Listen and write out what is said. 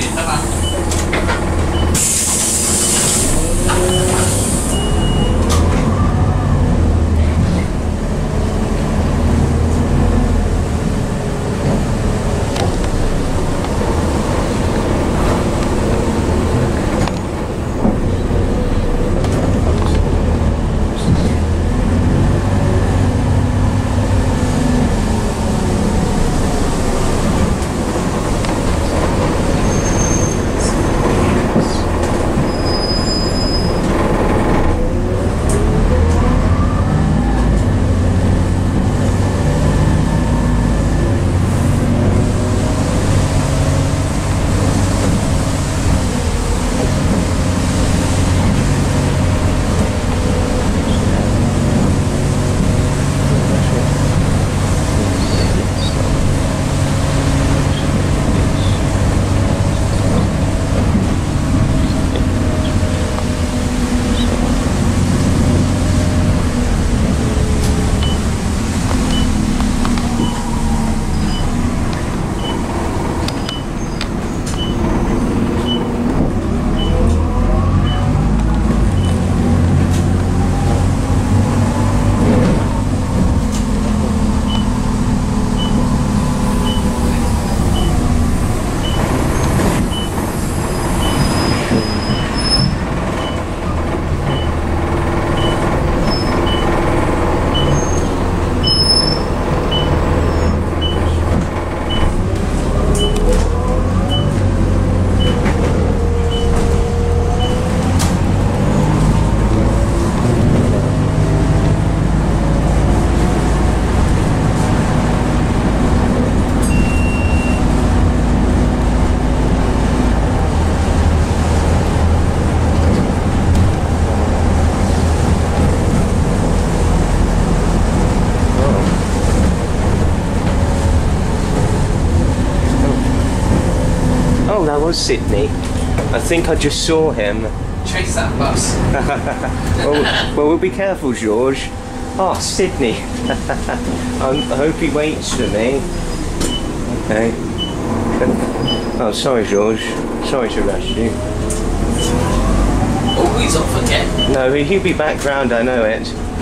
biển các bạn. Oh, that was Sydney. I think I just saw him. Chase that bus. well, we'll be careful, Georges. Oh, Sydney. I hope he waits for me. Okay. Oh, sorry, Georges. Sorry to rush you. Always up again. No, he'll be back round, I know it.